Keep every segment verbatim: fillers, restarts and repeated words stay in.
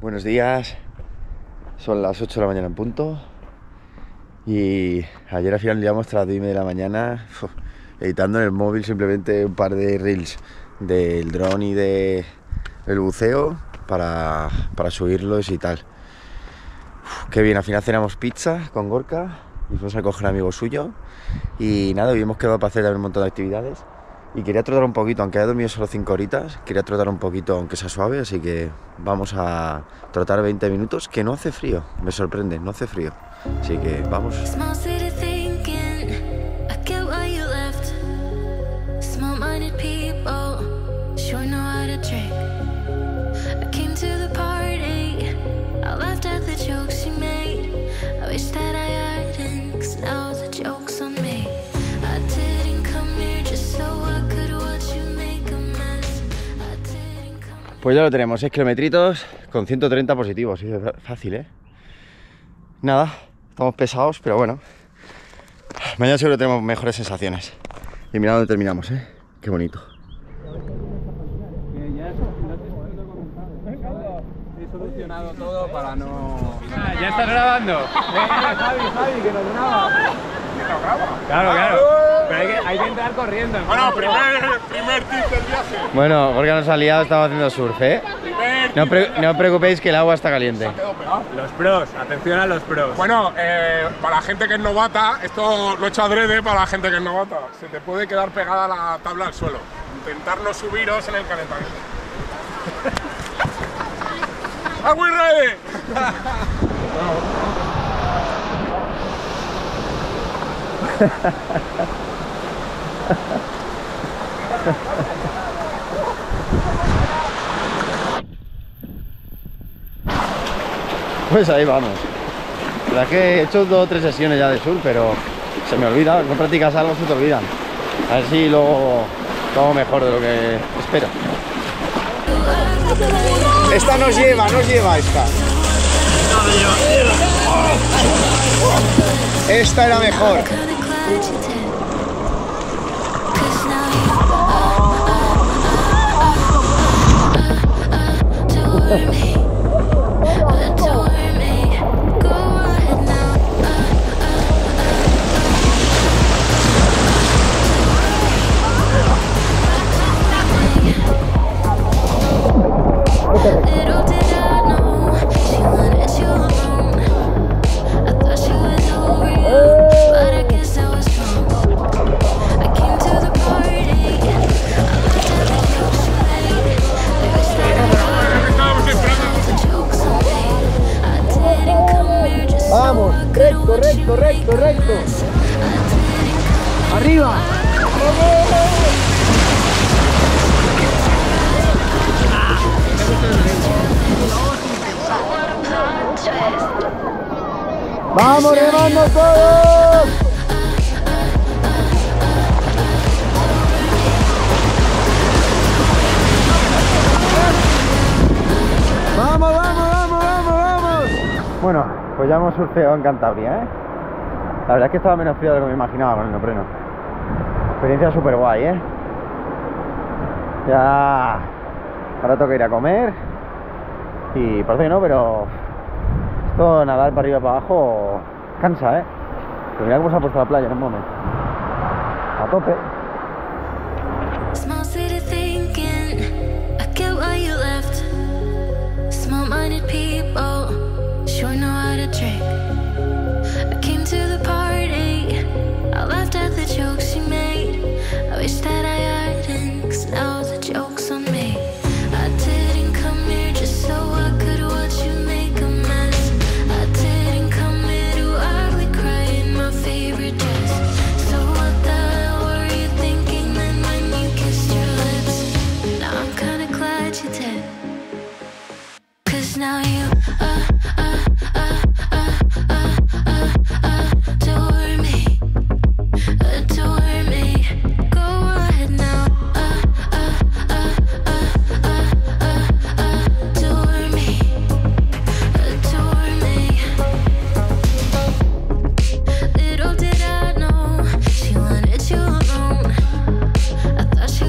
Buenos días, son las ocho de la mañana en punto. Y ayer al final llegamos tras las diez de la mañana editando en el móvil simplemente un par de reels del dron y de el buceo para, para subirlos y tal. Uf, qué bien, al final cenamos pizza con Gorka y fuimos a coger a un amigo suyo y nada, hoy hemos quedado para hacer también un montón de actividades y quería trotar un poquito, aunque haya dormido solo cinco horitas, quería trotar un poquito aunque sea suave, así que vamos a trotar veinte minutos, que no hace frío, me sorprende, no hace frío, así que vamos. Pues ya lo tenemos, seis kilometritos con ciento treinta positivos, fácil, ¿eh? Nada, estamos pesados, pero bueno, mañana seguro tenemos mejores sensaciones. Y mira dónde terminamos, ¿eh? Qué bonito. He solucionado todo para no... Ah, ¿ya estás grabando? Venga, Javi, Javi, que nos graba. Que nos graba. Claro, claro. Pero hay que, hay que entrar corriendo. Bueno, primer, primer tip del viaje. Bueno, Gorka nos ha liado, estamos haciendo surf, ¿eh? No, pre no os preocupéis que el agua está caliente. Los pros, atención a los pros. Bueno, eh, para la gente que es novata, esto lo he hecho adrede para la gente que es novata. Se te puede quedar pegada la tabla al suelo. Intentar no subiros en el calentamiento. ¡Ah, muy ready! Pues ahí vamos. La verdad es que he hecho dos o tres sesiones ya de surf, pero se me olvida, no practicas algo, se te olvidan. A ver si luego todo mejor de lo que espero. Esta nos lleva, nos lleva esta. Esta era mejor. Vamos, recto, recto, recto, recto. Arriba. Vamos, remando todos. Vamos, vamos, vamos, vamos, vamos. Bueno. Pues ya hemos surfeado en Cantabria, ¿eh? La verdad es que estaba menos frío de lo que me imaginaba con el neopreno. Experiencia súper guay, ¿eh? Ya... Ahora toca ir a comer. Y parece que no, pero... Esto nadar para arriba y para abajo... Cansa, ¿eh? Pero mira cómo se ha puesto la playa en un momento. A tope. She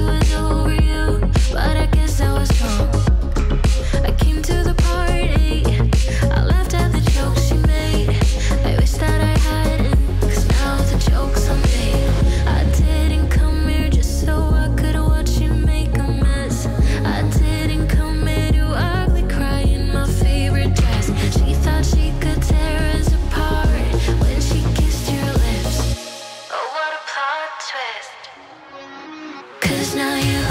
was over you, but I guess I was wrong. I came to the party. twist. Cause now you